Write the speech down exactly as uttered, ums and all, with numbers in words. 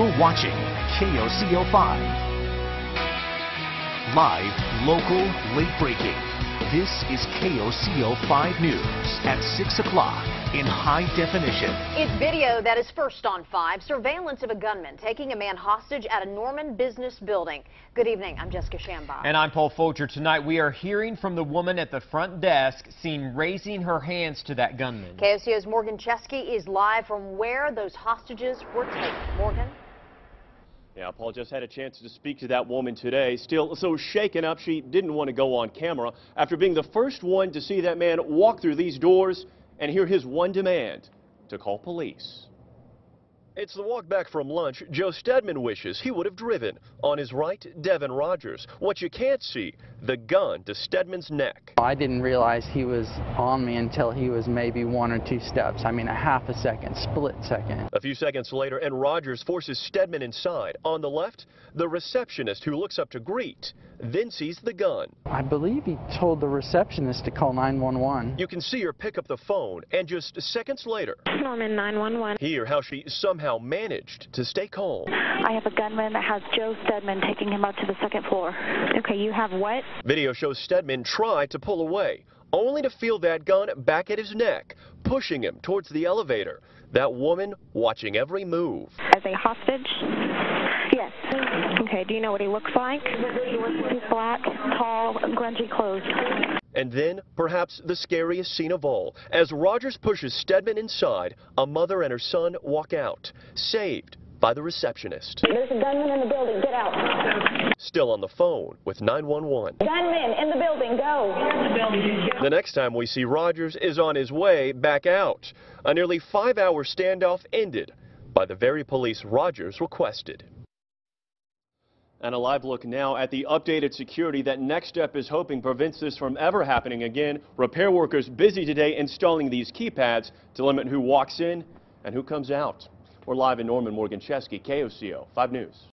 You're watching K O C O five. Live, local, late breaking. This is K O C O five News at six o'clock in high definition. It's video that is first on five. Surveillance of a gunman taking a man hostage at a Norman business building. Good evening. I'm Jessica Shambaugh. And I'm Paul Folger. Tonight we are hearing from the woman at the front desk seen raising her hands to that gunman. K O C O's Morgan Chesky is live from where those hostages were taken. Morgan? Yeah, Paul just had a chance to speak to that woman today, still so shaken up she didn't want to go on camera after being the first one to see that man walk through these doors and hear his one demand: to call police. It's the walk back from lunch Joe Stedman wishes he would have driven. On his right, Devin Rogers. What you can't see, the gun to Stedman's neck. I didn't realize he was on me until he was maybe one or two steps. I mean, a half a second, split second. A few seconds later, and Rogers forces Stedman inside. On the left, the receptionist who looks up to greet, then sees the gun. I believe he told the receptionist to call nine one one. You can see her pick up the phone, and just seconds later, Norman nine one one. Hear how she somehow managed to stay calm. I have a gunman that has Joe Stedman, taking him up to the second floor. Okay, you have what? Video shows Stedman try to pull away, only to feel that gun back at his neck, pushing him towards the elevator. That woman watching every move. As a hostage? Yes. Okay, do you know what he looks like? He's black, tall, grungy clothes. And then, perhaps the scariest scene of all, as Rogers pushes Stedman inside, a mother and her son walk out, saved by the receptionist. There's a gunman in the building, get out. Still on the phone with nine one one. Gunman in the building, go. The next time we see Rogers is on his way back out. A nearly five-hour standoff ended by the very police Rogers requested. And a live look now at the updated security that NEXTEP is hoping prevents this from ever happening again. Repair workers busy today installing these keypads to limit who walks in and who comes out. We're live in Norman. Morgan Chesky, K O C O five News.